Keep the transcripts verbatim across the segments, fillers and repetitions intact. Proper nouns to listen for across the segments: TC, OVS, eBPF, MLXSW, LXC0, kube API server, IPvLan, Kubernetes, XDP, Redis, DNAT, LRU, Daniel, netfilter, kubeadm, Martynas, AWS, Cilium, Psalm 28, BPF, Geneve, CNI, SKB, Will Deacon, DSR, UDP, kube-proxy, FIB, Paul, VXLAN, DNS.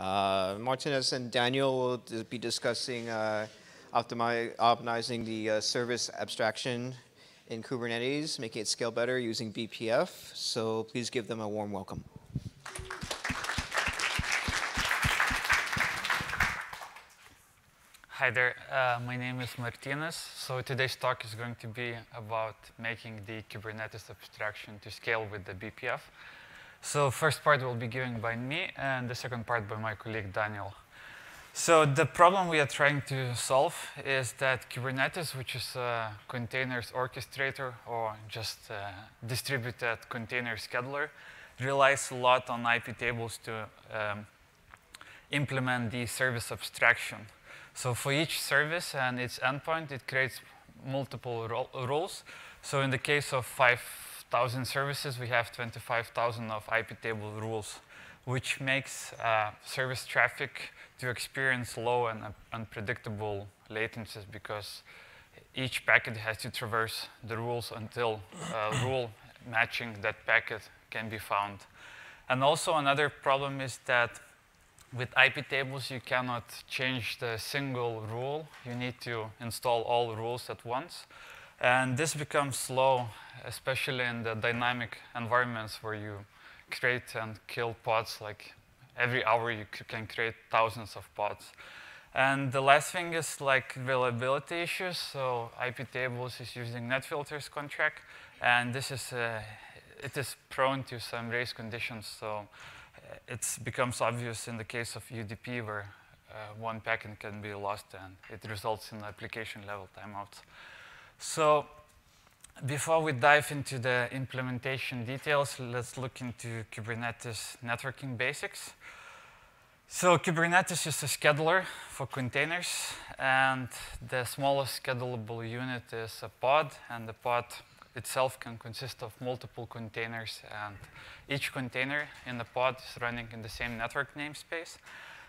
Uh, Martynas and Daniel will be discussing uh, optimizing the uh, service abstraction in Kubernetes, making it scale better using B P F. So please give them a warm welcome. Hi there, uh, my name is Martynas. So today's talk is going to be about making the Kubernetes abstraction to scale with the B P F. So first part will be given by me, and the second part by my colleague Daniel. So the problem we are trying to solve is that Kubernetes, which is a containers orchestrator or just a distributed container scheduler, relies a lot on iptables to um, implement the service abstraction. So for each service and its endpoint, it creates multiple roles. So in the case of five thousand services, we have twenty-five thousand of iptable rules, which makes uh, service traffic to experience low and uh, unpredictable latencies because each packet has to traverse the rules until a uh, rule matching that packet can be found. And also another problem is that with iptables, you cannot change the single rule. You need to install all rules at once. And this becomes slow, especially in the dynamic environments where you create and kill pods. Like every hour, you can create thousands of pods. And the last thing is like reliability issues. So iptables is using netfilter's contract. And this is, uh, it is prone to some race conditions. So it becomes obvious in the case of U D P, where uh, one packet can be lost and it results in application level timeouts. So before we dive into the implementation details, let's look into Kubernetes networking basics. So Kubernetes is a scheduler for containers, and the smallest schedulable unit is a pod, and the pod itself can consist of multiple containers, and each container in the pod is running in the same network namespace,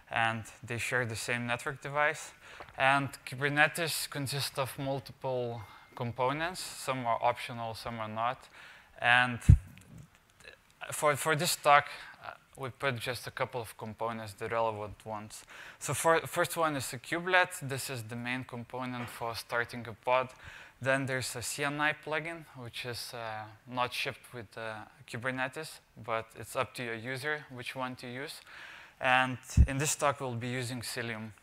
and they share the same network device. And Kubernetes consists of multiple components. Some are optional, some are not. And for, for this talk, uh, we put just a couple of components, the relevant ones. So for, first one is a kubelet. This is the main component for starting a pod. Then there's a C N I plugin, which is uh, not shipped with uh, Kubernetes, but it's up to your user which one to use. And in this talk, we'll be using Cilium.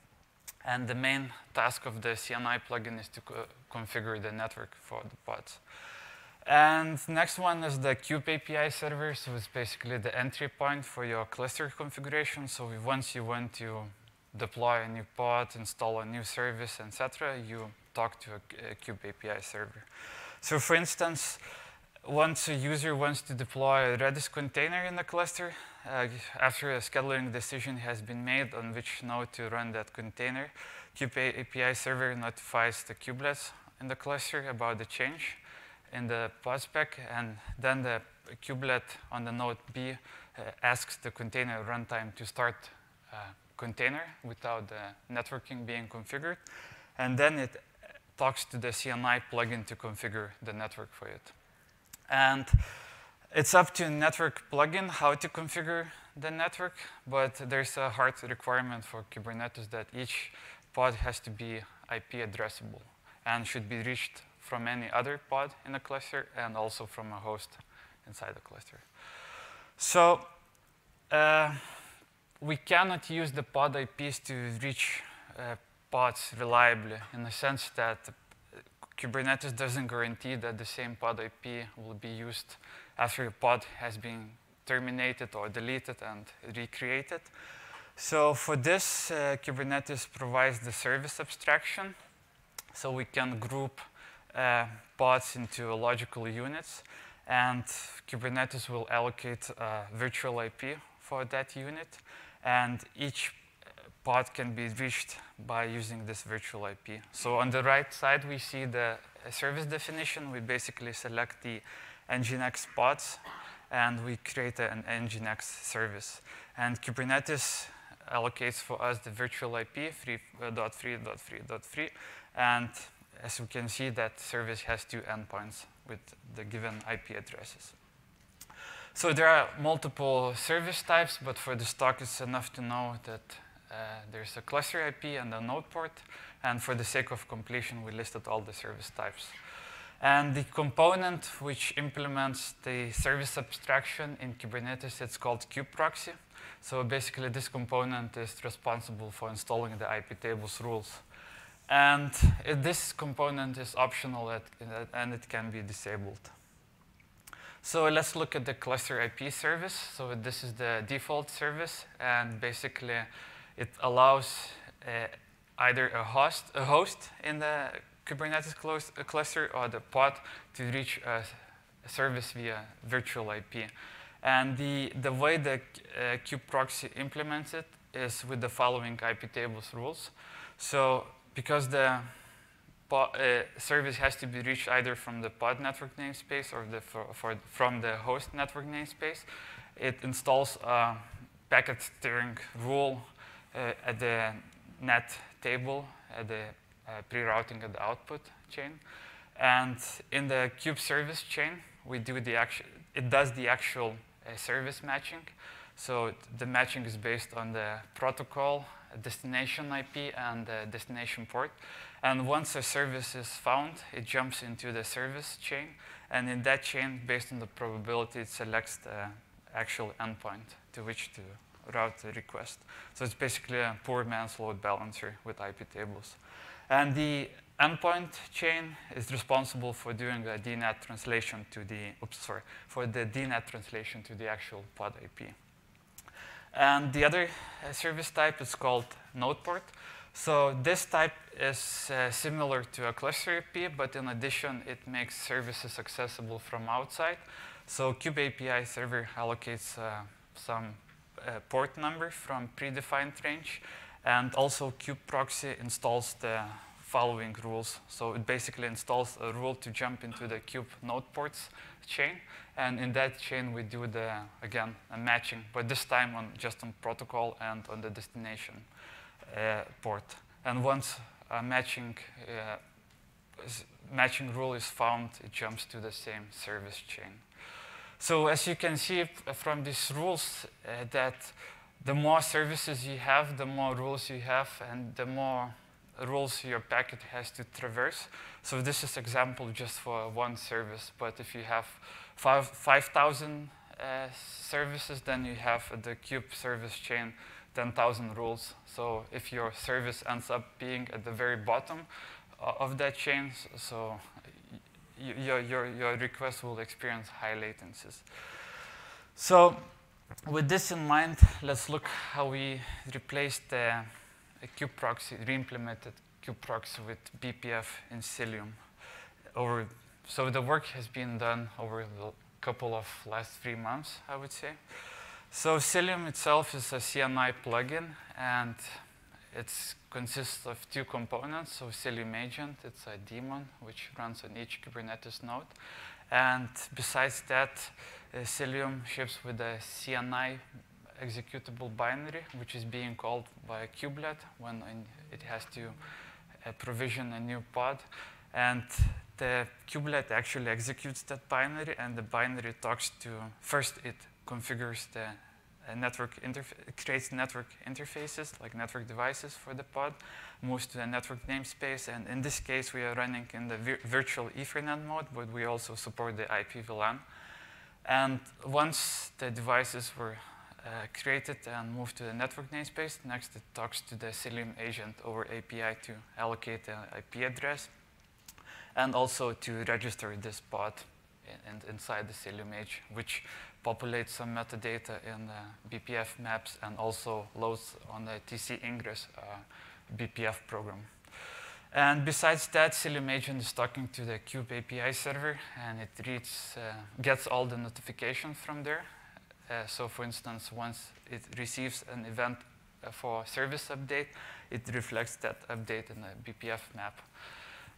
And the main task of the C N I plugin is to co configure the network for the pods. And next one is the kube A P I server. So it's basically the entry point for your cluster configuration. So once you want to deploy a new pod, install a new service, et cetera, you talk to a, a kube A P I server. So for instance, once a user wants to deploy a Redis container in the cluster, uh, after a scheduling decision has been made on which node to run that container, kube A P I server notifies the kubelets in the cluster about the change in the pod spec, and then the kubelet on the node B uh, asks the container runtime to start a container without the networking being configured, and then it talks to the C N I plugin to configure the network for it. And it's up to network plugin how to configure the network, but there's a hard requirement for Kubernetes that each pod has to be I P addressable and should be reached from any other pod in a cluster and also from a host inside the cluster. So uh, we cannot use the pod I Ps to reach uh, pods reliably in the sense that Kubernetes doesn't guarantee that the same pod I P will be used after a pod has been terminated or deleted and recreated. So for this, uh, Kubernetes provides the service abstraction. So we can group uh, pods into logical units, and Kubernetes will allocate a virtual I P for that unit, and each pod can be reached by using this virtual I P. So on the right side, we see the service definition. We basically select the N G I N X pods, and we create an N G I N X service. And Kubernetes allocates for us the virtual I P three dot three dot three dot three. And as you can see, that service has two endpoints with the given I P addresses. So there are multiple service types, but for this talk, it's enough to know that uh, there's a cluster I P and a node port. And for the sake of completion, we listed all the service types. And the component which implements the service abstraction in Kubernetes, it's called kube-proxy. So basically, this component is responsible for installing the iptables rules. And it, this component is optional at, and it can be disabled. So let's look at the cluster I P service. So this is the default service. And basically, it allows uh, either a host, a host in the Kubernetes close, uh, cluster or the pod to reach a, a service via virtual I P. And the, the way the uh, kube-proxy implements it is with the following iptables rules. So because the pod, uh, service has to be reached either from the pod network namespace or the for, for, from the host network namespace, it installs a packet steering rule uh, at the N A T table at the Uh, pre-routing at the output chain, and in the kube service chain, we do the actual. It does the actual uh, service matching. So the matching is based on the protocol, destination I P, and the destination port. And once a service is found, it jumps into the service chain, and in that chain, based on the probability, it selects the actual endpoint to which to route the request. So it's basically a poor man's load balancer with I P tables. And the endpoint chain is responsible for doing the D NAT translation to the oops, sorry, for the D NAT translation to the actual pod I P. And the other uh, service type is called node port. So this type is uh, similar to a cluster I P, but in addition, it makes services accessible from outside. So kube A P I server allocates uh, some uh, port number from predefined range. And also, kube-proxy installs the following rules. So it basically installs a rule to jump into the kube node ports chain. And in that chain, we do, the again, a matching, but this time on just on protocol and on the destination uh, port. And once a matching, uh, matching rule is found, it jumps to the same service chain. So as you can see from these rules uh, that the more services you have, the more rules you have, and the more rules your packet has to traverse. So this is example just for one service. But if you have five thousand uh, services, then you have uh, the kube service chain ten thousand rules. So if your service ends up being at the very bottom uh, of that chain, so your, your, your request will experience high latencies. So with this in mind, let's look how we replaced the kube-proxy, re-implemented kube-proxy with B P F in Cilium. Over, so the work has been done over the couple of last three months, I would say. So Cilium itself is a C N I plugin, and it consists of two components. So Cilium agent, it's a daemon which runs on each Kubernetes node. And besides that, uh, Cilium ships with a C N I executable binary, which is being called by a kubelet when it has to uh, provision a new pod. And the kubelet actually executes that binary, and the binary talks to, first it configures the uh, network interface, creates network interfaces, like network devices for the pod, moves to the network namespace, and in this case, we are running in the vir virtual Ethernet mode, but we also support the I P VLAN. And once the devices were uh, created and moved to the network namespace, next it talks to the Cilium agent over A P I to allocate an I P address and also to register this pod in, in, inside the Cilium agent, which populates some metadata in the B P F maps and also loads on the T C ingress uh, B P F program. And besides that, Cilium agent is talking to the kube A P I server, and it reads, uh, gets all the notifications from there. Uh, so for instance, once it receives an event uh, for service update, it reflects that update in the B P F map.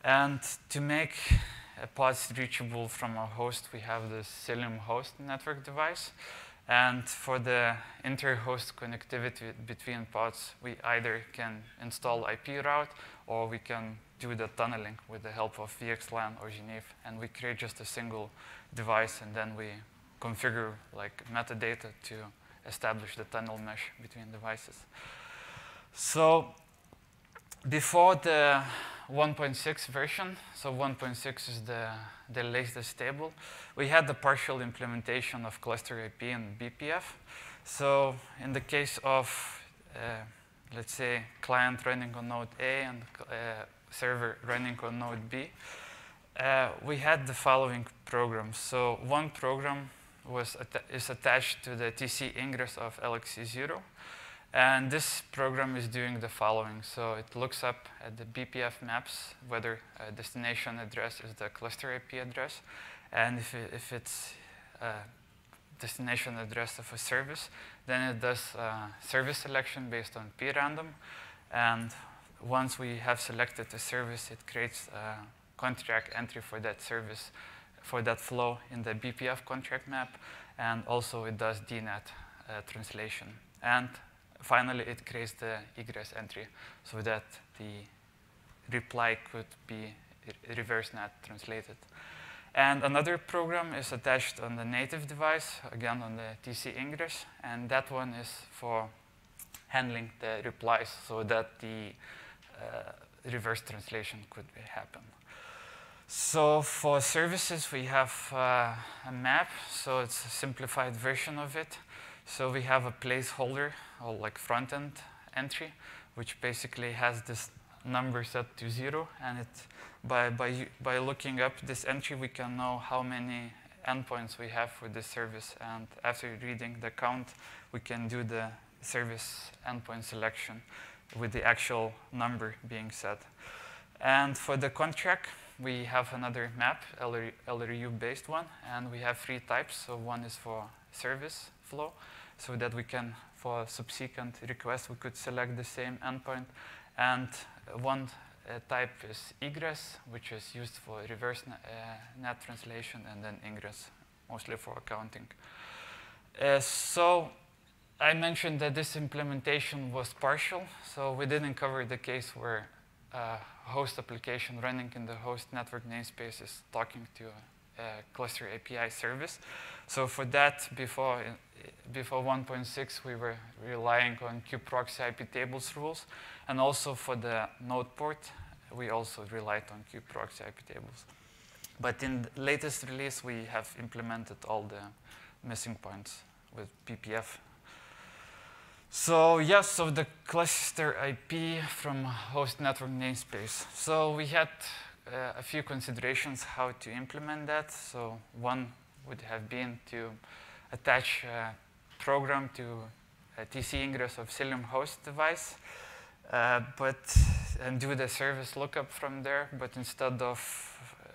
And to make uh, pods reachable from a host, we have the Cilium host network device. And for the inter-host connectivity between pods, we either can install I P route, or we can do the tunneling with the help of V X LAN or Geneve. And we create just a single device, and then we configure like metadata to establish the tunnel mesh between devices. So before the one point six version, so one point six is the, the latest stable, we had the partial implementation of cluster I P and B P F. So in the case of, uh, let's say, client running on node A and uh, server running on node B, uh, we had the following programs. So one program was atta is attached to the T C ingress of L X C zero. And this program is doing the following. So it looks up at the B P F maps, whether a destination address is the cluster I P address. And if, it, if it's a destination address of a service, then it does uh, service selection based on p random. And once we have selected the service, it creates a contract entry for that service, for that flow in the B P F contract map. And also it does D NAT uh, translation. And finally, it creates the egress entry so that the reply could be reverse NAT translated. And another program is attached on the native device, again on the T C ingress, and that one is for handling the replies so that the uh, reverse translation could happen. So for services, we have uh, a map, so it's a simplified version of it. So we have a placeholder, or like front-end entry, which basically has this number set to zero. And it, by, by, by looking up this entry, we can know how many endpoints we have for this service. And after reading the count, we can do the service endpoint selection with the actual number being set. And for the contract, we have another map, L R U-based one. And we have three types. So one is for service flow, so that we can, for subsequent requests, we could select the same endpoint. And one uh, type is egress, which is used for reverse uh, NAT translation, and then ingress, mostly for accounting. Uh, so I mentioned that this implementation was partial, so we didn't cover the case where a host application running in the host network namespace is talking to a Uh, cluster A P I service. So for that, before before one point six, we were relying on kube-proxy iptables rules, and also for the node port, we also relied on kube-proxy iptables. But in the latest release, we have implemented all the missing points with B P F. So yes, so the cluster I P from host network namespace. So we had Uh, a few considerations how to implement that. So one would have been to attach a program to a T C ingress of Cilium host device, uh, but and do the service lookup from there. But instead of uh,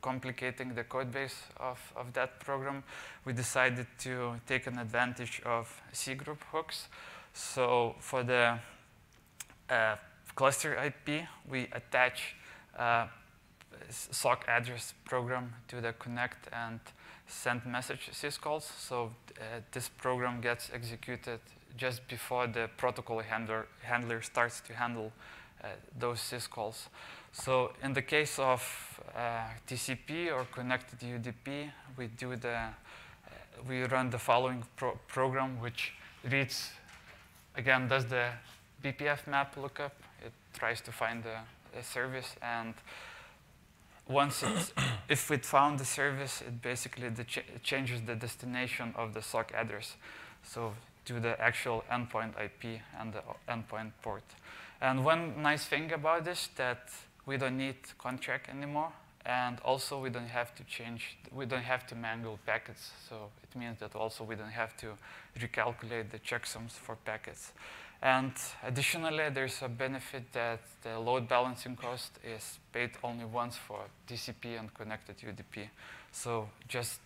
complicating the code base of, of that program, we decided to take an advantage of cgroup hooks. So for the uh, cluster I P, we attach uh, S O C address program to the connect and send message syscalls. So uh, this program gets executed just before the protocol handler, handler starts to handle uh, those syscalls. So in the case of uh, T C P or connected U D P, we do the uh, we run the following pro program, which reads, again, does the B P F map lookup. It tries to find the, the service, and once it's, if it found the service, it basically the ch changes the destination of the S O C address, so to the actual endpoint I P and the endpoint port. And one nice thing about this that we don't need contract anymore, and also we don't have to change, we don't have to mangle packets. So it means that also we don't have to recalculate the checksums for packets. And additionally, there's a benefit that the load balancing cost is paid only once for T C P and connected U D P. So just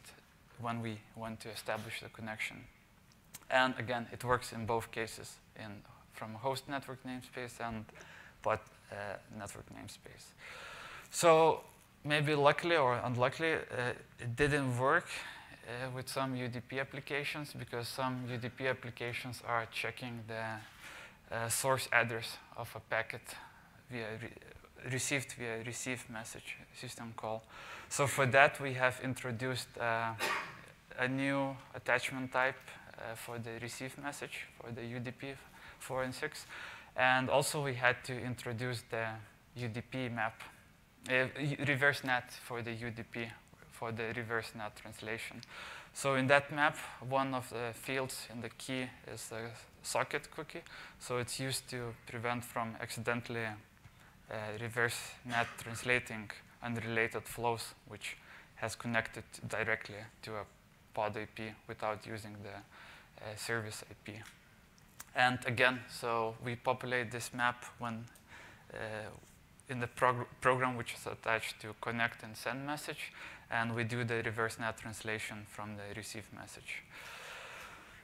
when we want to establish the connection. And again, it works in both cases, in from host network namespace and pod uh, network namespace. So maybe luckily or unluckily, uh, it didn't work uh, with some U D P applications, because some U D P applications are checking the Uh, source address of a packet via re received via receive message system call. So for that, we have introduced uh, a new attachment type uh, for the receive message, for the U D P four and six. And also we had to introduce the U D P map, uh, reverse N A T for the U D P, for the reverse N A T translation. So in that map, one of the fields in the key is the socket cookie. So it's used to prevent from accidentally uh, reverse N A T translating unrelated flows, which has connected directly to a pod I P without using the uh, service I P. And again, so we populate this map when uh, in the prog program which is attached to connect and send message, and we do the reverse N A T translation from the receive message.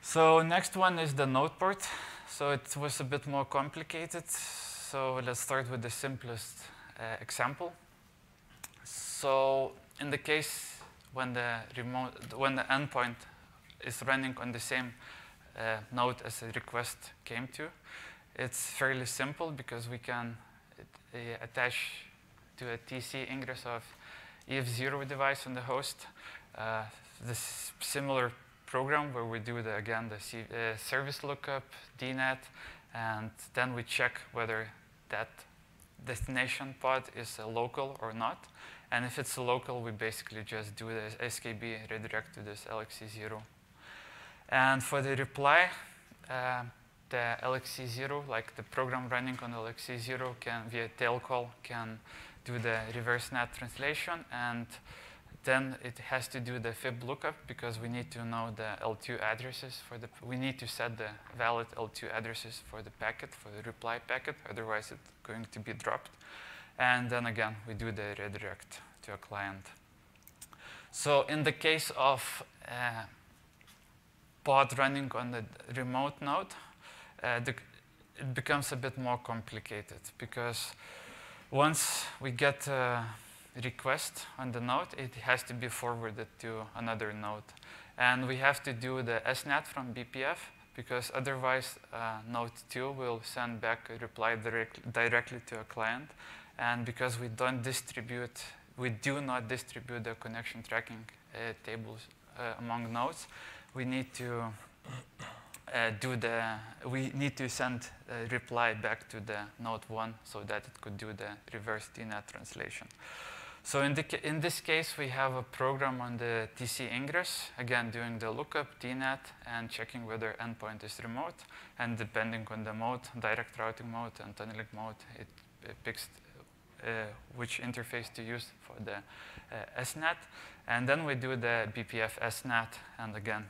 So next one is the node port. So it was a bit more complicated. So let's start with the simplest uh, example. So in the case when the remote, when the endpoint is running on the same uh, node as a request came to, it's fairly simple because we can uh, attach to a T C ingress of E F zero device on the host uh, this similar program where we do the, again the C uh, service lookup, D NAT, and then we check whether that destination pod is uh, local or not. And if it's local, we basically just do the S K B redirect to this L X C zero. And for the reply, uh, the L X C zero, like the program running on L X C zero, can via tail call can do the reverse N A T translation, and then it has to do the F I B lookup because we need to know the L two addresses for the. We need to set the valid L two addresses for the packet, for the reply packet. Otherwise, it's going to be dropped. And then again, we do the redirect to a client. So in the case of uh, pod running on the remote node, uh, the, it becomes a bit more complicated because once we get a request on the node, it has to be forwarded to another node. And we have to do the S NAT from B P F because otherwise uh, node two will send back a reply direct, directly to a client. And because we don't distribute, we do not distribute the connection tracking uh, tables uh, among nodes, we need to uh, do the, we need to send a reply back to the node one so that it could do the reverse D NAT translation. So in, the, in this case, we have a program on the T C ingress, again doing the lookup, D NAT, and checking whether endpoint is remote. And depending on the mode, direct routing mode and tunneling mode, it, it picks Uh, which interface to use for the uh, S NAT. And then we do the B P F S NAT and again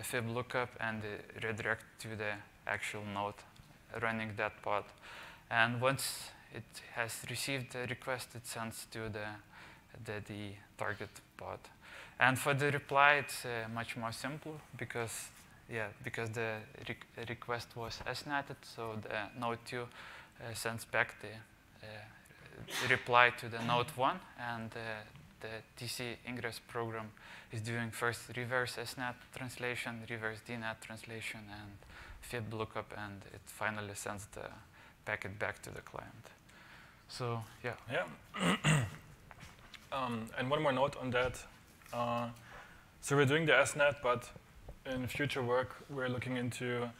F I B lookup and the redirect to the actual node running that pod. And once it has received the request, it sends to the, the, the target pod. And for the reply, it's uh, much more simple because, yeah, because the re request was S NATed, so the node two uh, sends back the uh, reply to the node one, and uh, the T C ingress program is doing first reverse S NAT translation, reverse D NAT translation, and F I B lookup, and it finally sends the packet back to the client. So yeah. Yeah. um, and one more note on that. Uh, so we're doing the S NAT, but in future work we're looking into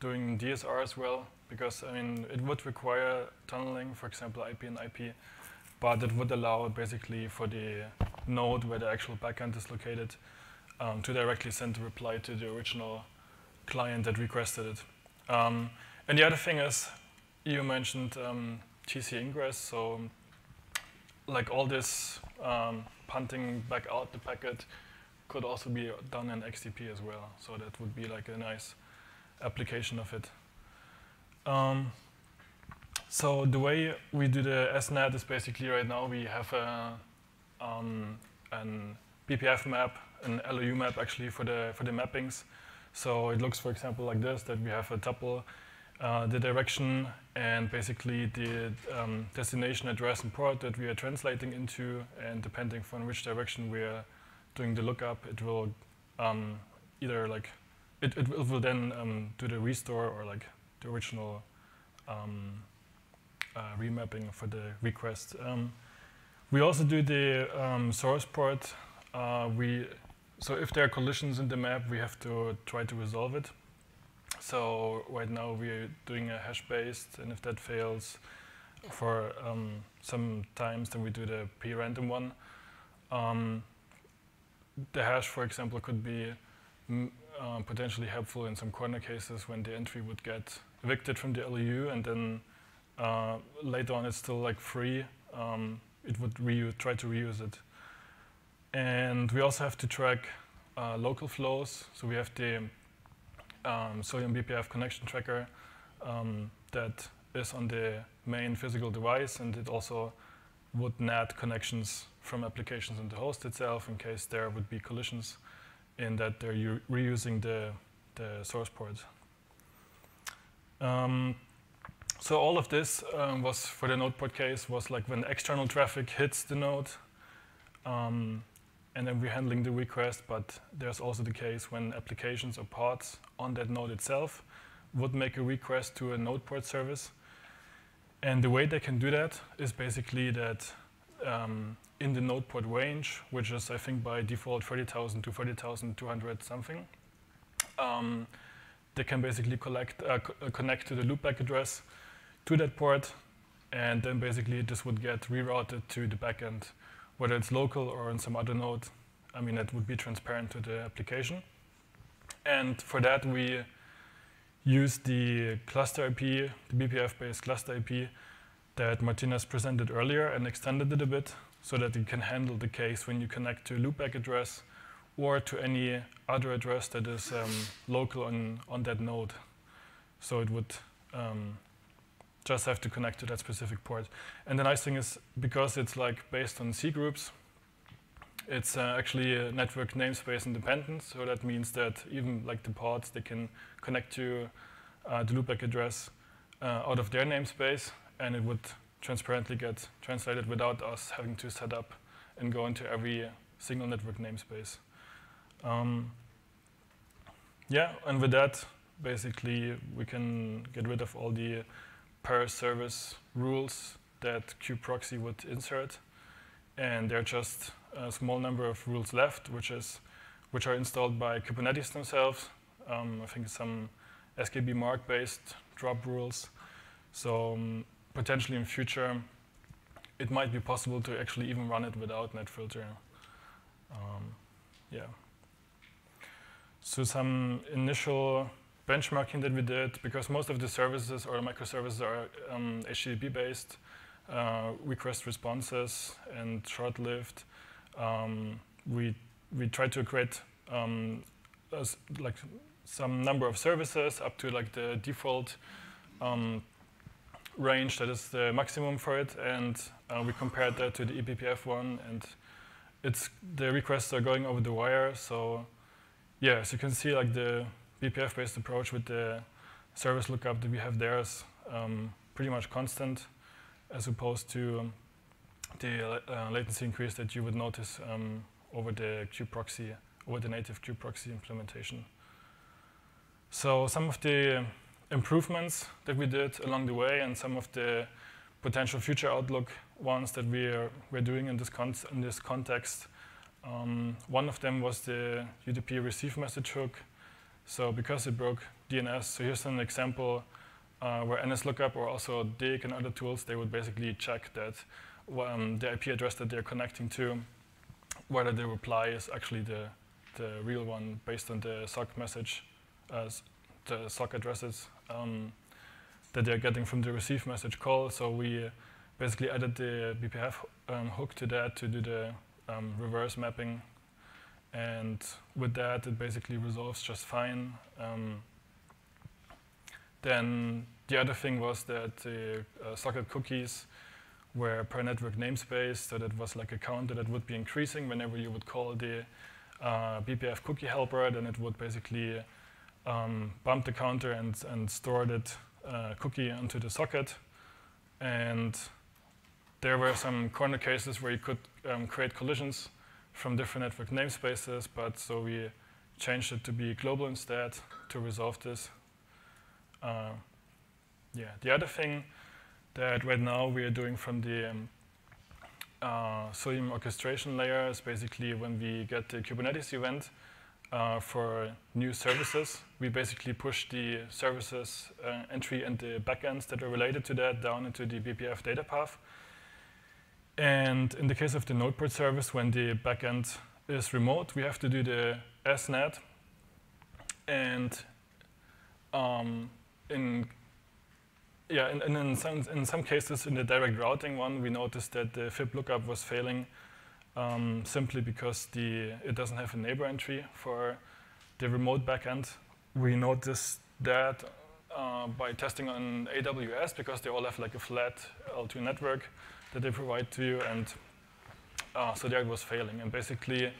doing D S R as well. Because, I mean, it would require tunneling, for example, I P and I P, but it would allow basically for the node where the actual backend is located um, to directly send a reply to the original client that requested it. Um, and the other thing is, you mentioned um, T C ingress, so like all this um, punting back out the packet could also be done in X D P as well. So that would be like a nice application of it. Um, so the way we do the S NAT is basically right now we have a um, an B P F map, an L R U map actually for the for the mappings. So it looks, for example, like this, that we have a tuple, uh, the direction, and basically the um, destination address and port that we are translating into, and depending from which direction we are doing the lookup, it will um, either like it it will then um, do the restore or like the original um, uh, remapping for the request. Um, we also do the um, source port. Uh, we so if there are collisions in the map, we have to try to resolve it. So right now we're doing a hash-based, and if that fails for um, some times, then we do the p-random one. Um, the hash, for example, could be m uh, potentially helpful in some corner cases when the entry would get evicted from the L R U, and then uh, later on it's still like free. Um, it would reuse, try to reuse it. And we also have to track uh, local flows. So we have the um, Cilium B P F connection tracker um, that is on the main physical device, and it also would N A T connections from applications in the host itself in case there would be collisions in that they're reusing the, the source port. Um, so all of this um, was, for the node port case, was like when external traffic hits the node, um, and then we're handling the request, but there's also the case when applications or pods on that node itself would make a request to a node port service. And the way they can do that is basically that um, in the node port range, which is, I think, by default thirty thousand to thirty thousand two hundred something, um, they can basically collect, uh, connect to the loopback address to that port, and then basically this would get rerouted to the backend, whether it's local or on some other node. I mean, that would be transparent to the application. And for that, we use the cluster I P, the B P F-based cluster I P that Martynas presented earlier, and extended it a bit so that it can handle the case when you connect to a loopback address or to any other address that is um, local on, on that node. So it would um, just have to connect to that specific port. And the nice thing is, because it's like based on C groups, it's uh, actually uh, network namespace independent, so that means that even like the pods, they can connect to uh, the loopback address uh, out of their namespace, and it would transparently get translated without us having to set up and go into every single network namespace. Um, yeah, and with that, basically, we can get rid of all the per service rules that kube-proxy would insert, and they're just a small number of rules left, which is which are installed by Kubernetes themselves. Um, I think some S K B mark-based drop rules. So um, potentially in future, it might be possible to actually even run it without netfilter. Um, yeah. So some initial benchmarking that we did, because most of the services or microservices are um, H T T P-based uh, request responses and short-lived. Um, we we try to create um, as, like some number of services up to like the default um, range that is the maximum for it, and uh, we compared that to the eBPF one, and it's the requests are going over the wire. So yeah, as you can see, like the B P F-based approach with the service lookup that we have there is um, pretty much constant, as opposed to um, the uh, latency increase that you would notice um, over the kube-proxy, over the native kube-proxy implementation. So some of the improvements that we did along the way, and some of the potential future outlook ones that we are we're doing in this con in this context. Um, one of them was the U D P receive message hook. So because it broke D N S, so here's an example uh, where N S lookup or also dig and other tools, they would basically check that Um, the I P address that they're connecting to, whether the reply is actually the, the real one based on the S O C message, uh, the S O C addresses um, that they're getting from the receive message call. So we basically added the B P F um, hook to that to do the um, reverse mapping. And with that, it basically resolves just fine. Um, then the other thing was that the uh, socket cookies were per network namespace, so that was like a counter that would be increasing whenever you would call the uh, B P F cookie helper, then it would basically um, bump the counter and, and store that uh, cookie onto the socket. And there were some corner cases where you could um, create collisions from different network namespaces, but so we changed it to be global instead to resolve this. Uh, yeah, the other thing that right now we are doing from the um, uh, Cilium orchestration layer is basically when we get the Kubernetes event uh, for new services, we basically push the services uh, entry and the backends that are related to that down into the B P F data path. And in the case of the node port service, when the backend is remote, we have to do the S NAT. And um, in yeah, and, and in some in some cases in the direct routing one, we noticed that the F I B lookup was failing um, simply because the it doesn't have a neighbor entry for the remote backend. We noticed that uh, by testing on A W S because they all have like a flat L two network that they provide to you, and uh, so there it was failing. And basically,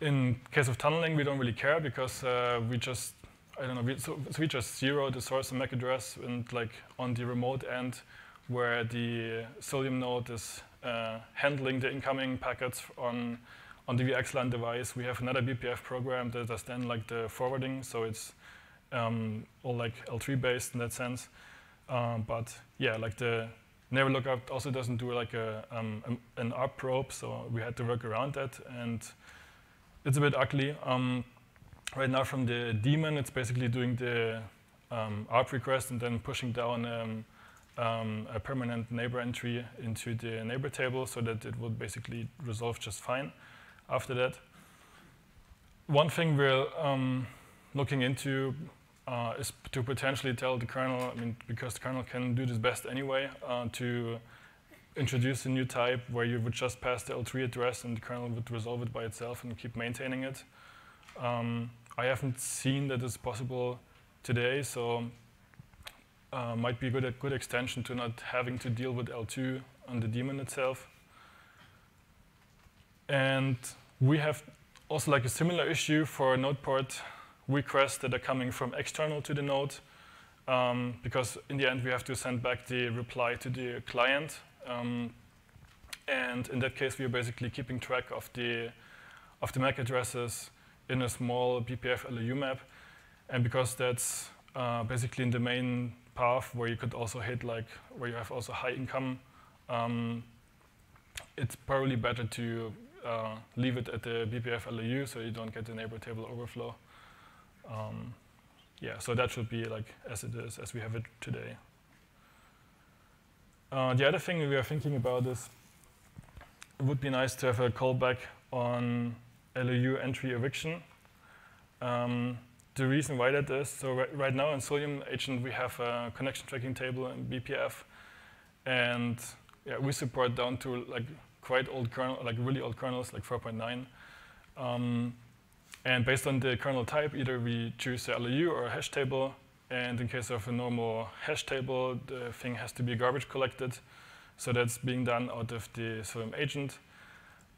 in case of tunneling, we don't really care because uh, we just, I don't know, we, so, so we just zero the source and M A C address, and like on the remote end where the Cilium node is uh, handling the incoming packets on on the V X LAN device, we have another B P F program that does then like the forwarding, so it's um, all like L three based in that sense. Um, but yeah, like the Never Lookup also doesn't do like a, um, an A R P probe, so we had to work around that, and it's a bit ugly. Um, right now from the daemon, it's basically doing the um, A R P request and then pushing down um, um, a permanent neighbor entry into the neighbor table so that it would basically resolve just fine after that. One thing we're um, looking into Uh, is to potentially tell the kernel, I mean, because the kernel can do this best anyway, uh, to introduce a new type where you would just pass the L three address and the kernel would resolve it by itself and keep maintaining it. Um, I haven't seen that it's possible today, so uh, might be a good, a good extension to not having to deal with L two on the daemon itself. And we have also like a similar issue for node port requests that are coming from external to the node, um, because in the end we have to send back the reply to the client, um, and in that case we are basically keeping track of the of the M A C addresses in a small B P F L R U map, and because that's uh, basically in the main path where you could also hit like where you have also high income, um, it's probably better to uh, leave it at the B P F L R U so you don't get the neighbor table overflow. Um, yeah, so that should be like as it is, as we have it today. Uh, the other thing we are thinking about is it would be nice to have a callback on L R U entry eviction. Um, the reason why that is, so right, right now in Cilium agent we have a connection tracking table in B P F, and yeah, we support down to like quite old kernel, like really old kernels, like four point nine. Um, And based on the kernel type, either we choose the L R U or a hash table. And in case of a normal hash table, the thing has to be garbage collected. So that's being done out of the Cilium agent.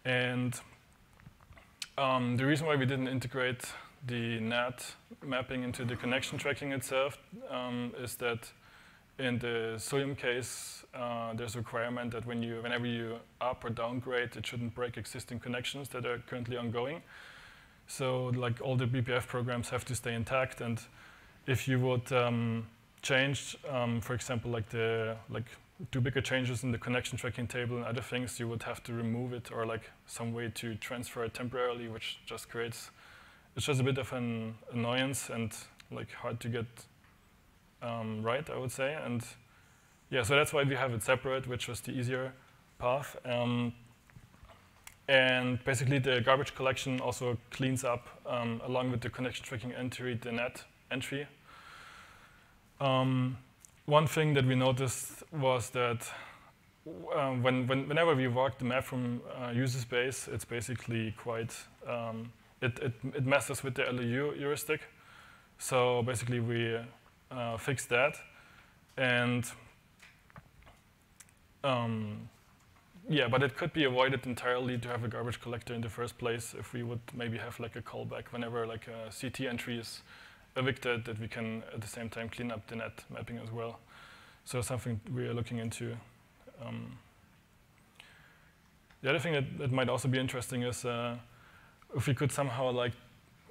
And um, the reason why we didn't integrate the N A T mapping into the connection tracking itself um, is that in the Cilium case, uh, there's a requirement that when you, whenever you up or downgrade, it shouldn't break existing connections that are currently ongoing. So like all the B P F programs have to stay intact, and if you would um, change, um, for example, like the like do bigger changes in the connection tracking table and other things, you would have to remove it or like some way to transfer it temporarily, which just creates it's just a bit of an annoyance and like hard to get um, right, I would say. And yeah, so that's why we have it separate, which was the easier path. Um, And basically, the garbage collection also cleans up, um, along with the connection tracking entry, the N A T entry. Um, one thing that we noticed was that uh, when, when, whenever we walk the map from uh, user space, it's basically quite, um, it, it, it messes with the L R U heuristic. So basically, we uh, fixed that. And um, yeah, but it could be avoided entirely to have a garbage collector in the first place if we would maybe have like a callback whenever like a C T entry is evicted, that we can at the same time clean up the N A T mapping as well. So something we are looking into. Um, the other thing that, that might also be interesting is uh, if we could somehow like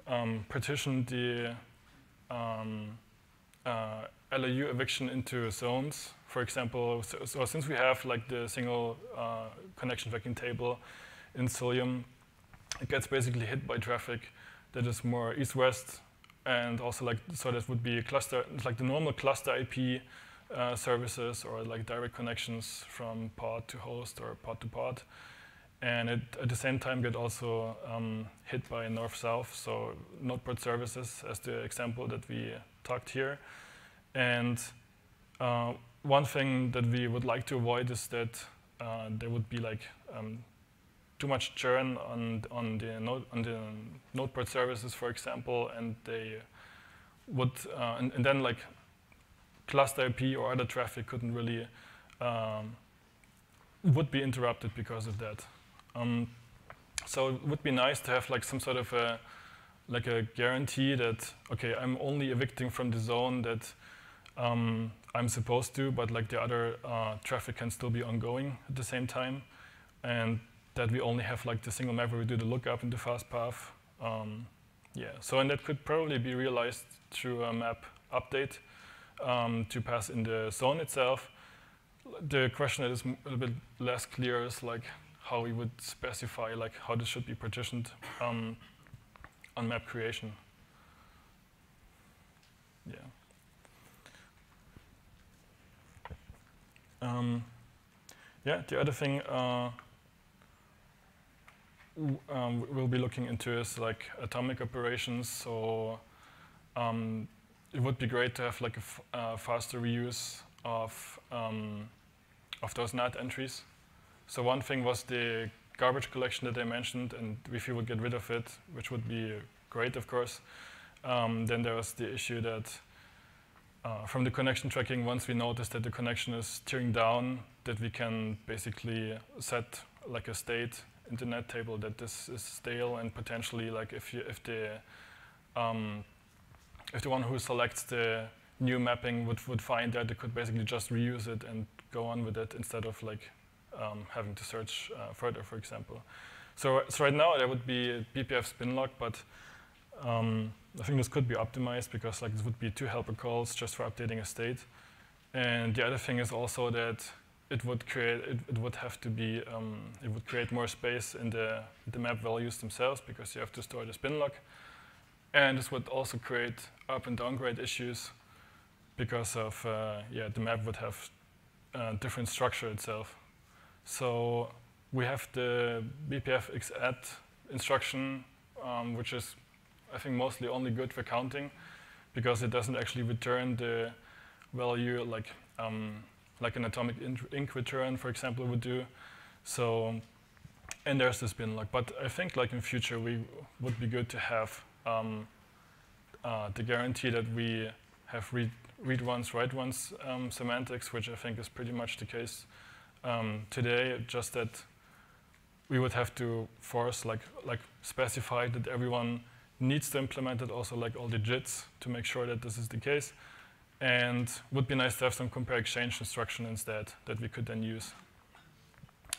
um, partition the um, uh, L R U eviction into zones for example, so, so since we have like the single uh, connection vacuum table in Cilium, it gets basically hit by traffic that is more east-west, and also like, so that would be a cluster, like the normal cluster I P uh, services or like direct connections from pod to host or pod to pod. And it, at the same time, get also um, hit by north-south, so node port services as the example that we talked here. And uh, one thing that we would like to avoid is that uh, there would be like um, too much churn on on the node on the node port services, for example, and they would uh, and, and then like cluster I P or other traffic couldn't really um, would be interrupted because of that. Um, so it would be nice to have like some sort of a, like a guarantee that, okay, I'm only evicting from the zone that um, I'm supposed to, but like the other uh, traffic can still be ongoing at the same time, and that we only have like the single map where we do the lookup in the fast path. Um, yeah, so and that could probably be realized through a map update um, to pass in the zone itself. The question that is a little bit less clear is like, how we would specify like how this should be partitioned um, on map creation. Yeah. Um, yeah. The other thing uh, um, we'll be looking into is like atomic operations. So um, it would be great to have like a f uh, faster reuse of um, of those N A T entries. So one thing was the garbage collection that I mentioned, and if you would get rid of it, which would be great, of course. Um, then there was the issue that uh, from the connection tracking, once we notice that the connection is tearing down, that we can basically set like a state in the N A T table that this is stale, and potentially like if you, if the um, if the one who selects the new mapping would would find that, they could basically just reuse it and go on with it instead of like Um, having to search uh, further, for example. So, so right now there would be a B P F spin lock, but um, I think this could be optimized because like this would be two helper calls just for updating a state. And the other thing is also that it would create it, it would have to be um, it would create more space in the the map values themselves because you have to store the spin lock, and this would also create up and downgrade issues because of uh, yeah the map would have a different structure itself. So we have the B P F X add instruction, um, which is, I think, mostly only good for counting, because it doesn't actually return the value like um, like an atomic ink return, for example, would do. So, and there's the spin lock. But I think, like in future, we would be good to have um, uh, the guarantee that we have read read once, write once um, semantics, which I think is pretty much the case Um, today, just that we would have to force, like, like specify that everyone needs to implement it, also like all the J I Ts to make sure that this is the case. And would be nice to have some compare exchange instruction instead that we could then use.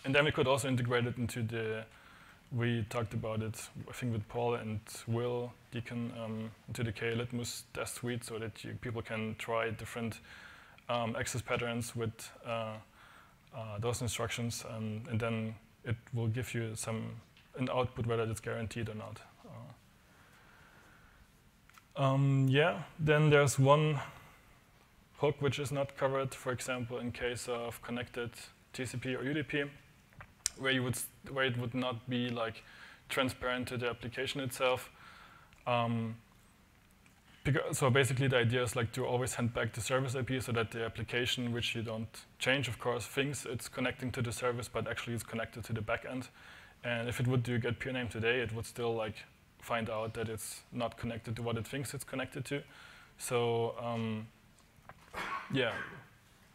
And then we could also integrate it into the, we talked about it, I think with Paul and Will Deacon, um, into the K Litmus test suite so that you, people can try different um, access patterns with uh, Uh, those instructions, um, and then it will give you some an output whether it's guaranteed or not. Uh, um, yeah, then there's one hook which is not covered, for example, in case of connected T C P or U D P, where you would where it would not be like transparent to the application itself. Um, So basically the idea is like to always hand back the service I P so that the application, which you don't change, of course, thinks it's connecting to the service, but actually it's connected to the backend. And if it would do get peer name today, it would still like find out that it's not connected to what it thinks it's connected to. So um, yeah,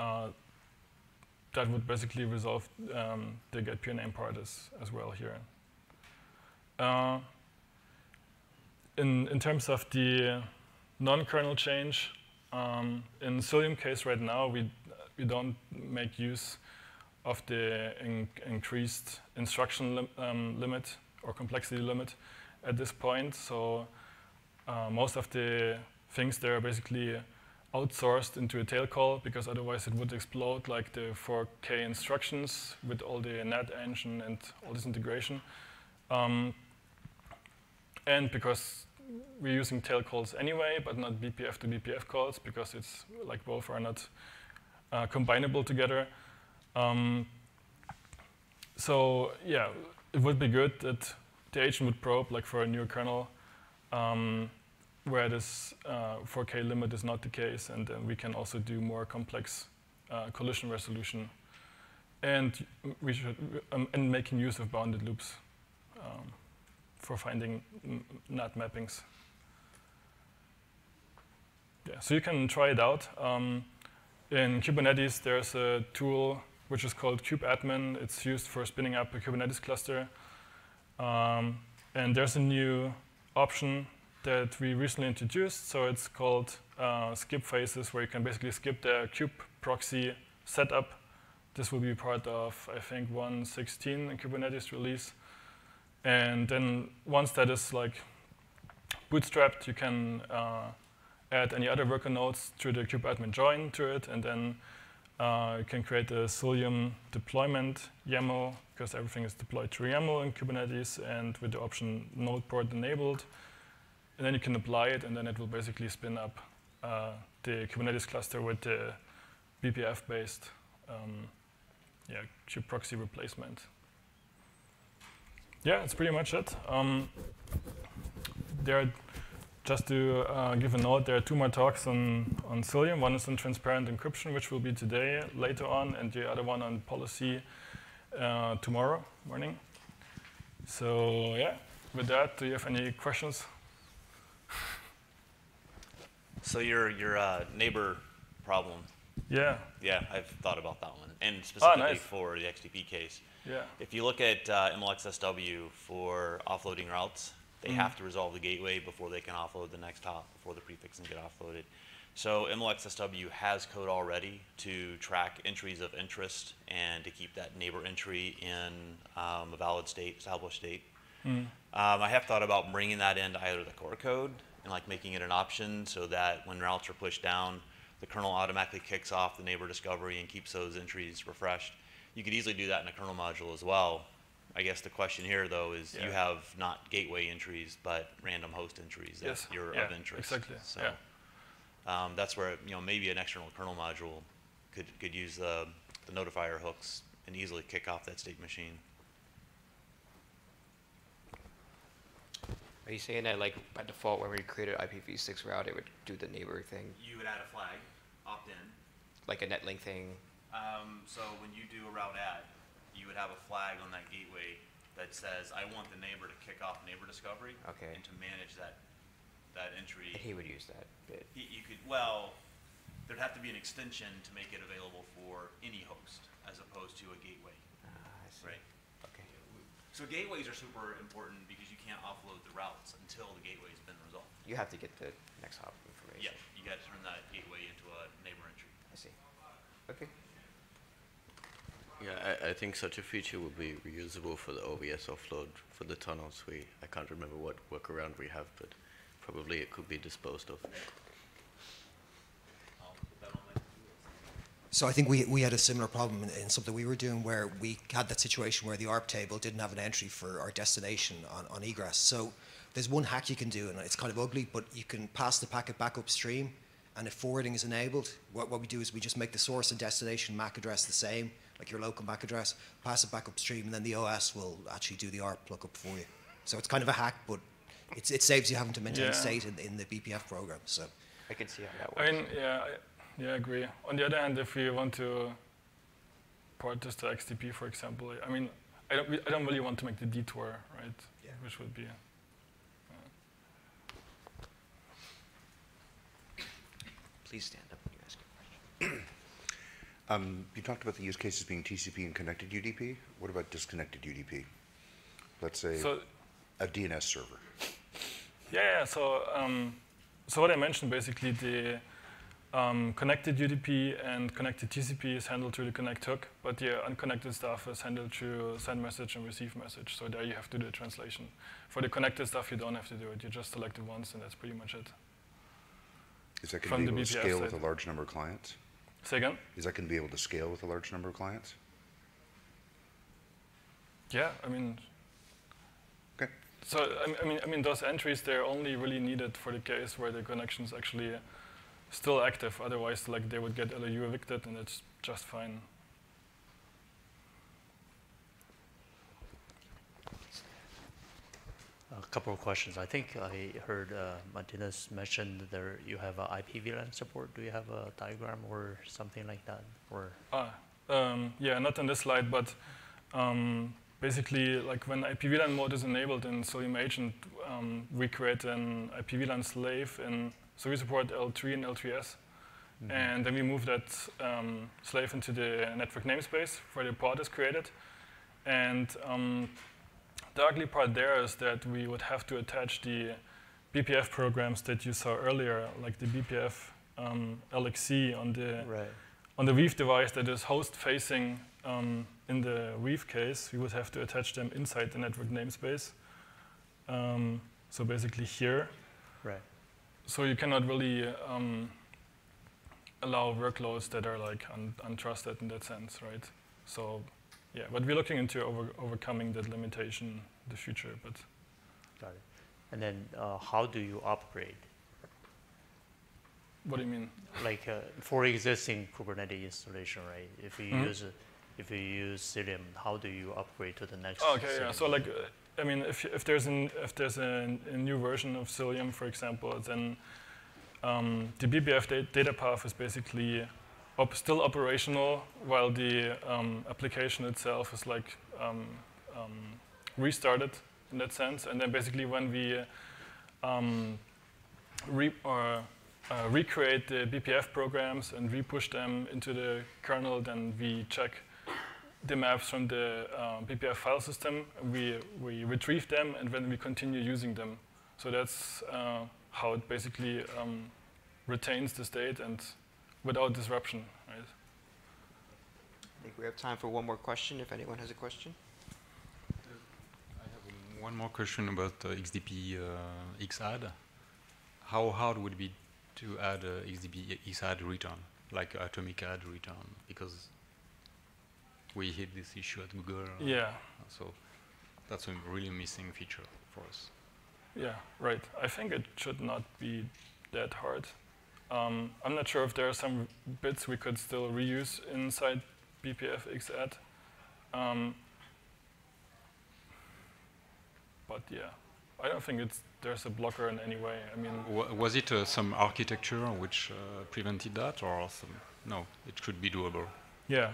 uh, that would basically resolve um, the get peer name part as, as well here. Uh, in, in terms of the non-kernel change, um, in Cilium case right now, we, we don't make use of the in increased instruction lim um, limit or complexity limit at this point. So uh, most of the things there are basically outsourced into a tail call, because otherwise it would explode like the four K instructions with all the NAT engine and all this integration. Um, and because we're using tail calls anyway, but not B P F to B P F calls, because it's like both are not uh, combinable together. Um, so yeah, it would be good that the agent would probe like for a new kernel um, where this uh, four K limit is not the case, and then we can also do more complex uh, collision resolution, and we should um, and making use of bounded loops um, for finding NAT mappings. Yeah, so you can try it out. Um, in Kubernetes, there's a tool which is called kubeadm. It's used for spinning up a Kubernetes cluster, um, and there's a new option that we recently introduced, so it's called uh, skip phases, where you can basically skip the kube-proxy setup. This will be part of, I think, one point sixteen in Kubernetes release. And then once that is like bootstrapped, you can uh, add any other worker nodes to the kubeadm join to it, and then uh, you can create a Cilium deployment YAML, because everything is deployed through YAML in Kubernetes, and with the option node port enabled. And then you can apply it, and then it will basically spin up uh, the Kubernetes cluster with the B P F-based um, yeah, kube-proxy replacement. Yeah, that's pretty much it. Um, there are, just to uh, give a note, there are two more talks on, on Cilium. One is on transparent encryption, which will be today, later on, and the other one on policy uh, tomorrow morning. So yeah, with that, do you have any questions? So your your uh, neighbor problem. Yeah. Yeah, I've thought about that one, and specifically oh, nice. for the X D P case. Yeah. If you look at uh, M L X S W for offloading routes, they mm-hmm. have to resolve the gateway before they can offload the next hop, before the prefix can get offloaded. So M L X S W has code already to track entries of interest and to keep that neighbor entry in um, a valid state, established state. Mm. Um, I have thought about bringing that into either the core code and like making it an option so that when routes are pushed down, the kernel automatically kicks off the neighbor discovery and keeps those entries refreshed. You could easily do that in a kernel module as well. I guess the question here, though, is yeah. you have not gateway entries, but random host entries that yes. you're yeah, of interest. Exactly. So yeah. um, that's where, you know, maybe an external kernel module could, could use the, the notifier hooks and easily kick off that state machine. Are you saying that, like, by default, when we created I P v six route, it would do the neighbor thing? You would add a flag, opt in. Like a netlink thing? Um, so when you do a route add, you would have a flag on that gateway that says, I want the neighbor to kick off neighbor discovery. Okay. And to manage that that entry. And he would use that bit. He, you could, well, there'd have to be an extension to make it available for any host as opposed to a gateway. Ah, I see. Right? So gateways are super important because you can't offload the routes until the gateway has been resolved. You have to get the next hop information. Yeah, you got to turn that gateway into a neighbor entry. I see. Okay. Yeah, I, I think such a feature would be reusable for the O V S offload for the tunnels. We I can't remember what workaround we have, but probably it could be disposed of. So I think we, we had a similar problem in, in something we were doing where we had that situation where the A R P table didn't have an entry for our destination on, on egress. So there's one hack you can do, and it's kind of ugly, but you can pass the packet back upstream, and if forwarding is enabled, what, what we do is we just make the source and destination M A C address the same, like your local M A C address, pass it back upstream, and then the O S will actually do the A R P lookup for you. So it's kind of a hack, but it's, it saves you having to maintain yeah. state in, in the B P F program. So I can see how that works. I mean, yeah. I Yeah, I agree. On the other hand, if we want to port this to X D P, for example, I mean, I don't, I don't really want to make the detour, right? Yeah. Which would be. Uh. Please stand up when you ask a question. um, you talked about the use cases being T C P and connected U D P. What about disconnected U D P? Let's say so, a D N S server. Yeah. So, um, so what I mentioned basically the. Um, connected U D P and connected T C P is handled through the connect hook, but the unconnected stuff is handled through send message and receive message. So there you have to do the translation. For the connected stuff, you don't have to do it. You just select it once, and that's pretty much it. Is that going to be able to scale with a large number of clients? Say again? Is that going to be able to scale with a large number of clients? Yeah, I mean. Okay. So I mean, I mean, those entries, they're only really needed for the case where the connection's actually still active. Otherwise, like they would get L R U evicted, and it's just fine. A couple of questions. I think I heard uh, Martynas mentioned there you have uh, I P v LAN support. Do you have a diagram or something like that? Or ah, um, yeah, not on this slide, but um, basically, like when I P v LAN mode is enabled in Cilium Agent, um, we create an I P v LAN slave, and so we support L three and L three S, mm-hmm. and then we move that um, slave into the network namespace where the port is created, and um, the ugly part there is that we would have to attach the B P F programs that you saw earlier, like the B P F um, L X C on the right. on the Weave device that is host-facing. Um, in the Weave case, we would have to attach them inside the network namespace. Um, so basically here. Right. So you cannot really um, allow workloads that are like un untrusted in that sense, right? So. Yeah, but we're looking into over, overcoming that limitation in the future. But got it. And then, uh, how do you upgrade? What do you mean? Like uh, for existing Kubernetes installation, right? If you mm-hmm. use if you use Cilium, how do you upgrade to the next? Oh, okay, Cilium? Yeah. So like, uh, I mean, if if there's an if there's a, a new version of Cilium, for example, then um, the B P F da data path is basically. Op still operational, while the um, application itself is like um, um, restarted in that sense. And then basically when we um, re or, uh, recreate the B P F programs and repush them into the kernel, then we check the maps from the uh, B P F file system. We, we retrieve them, and then we continue using them. So that's uh, how it basically um, retains the state and without disruption, right? I think we have time for one more question, if anyone has a question. Uh, I have one more question about uh, X D P uh, X add. How hard would it be to add uh, X D P X add return, like atomic add return? Because we hit this issue at Google. Yeah. So that's a really missing feature for us. Yeah, right. I think it should not be that hard. Um, I'm not sure if there are some bits we could still reuse inside B P F X add. Um, but yeah, I don't think it's there's a blocker in any way. I mean, w was it uh, some architecture which uh, prevented that, or some? No, it could be doable. Yeah.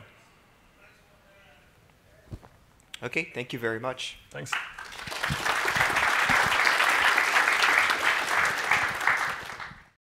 Okay. Thank you very much. Thanks.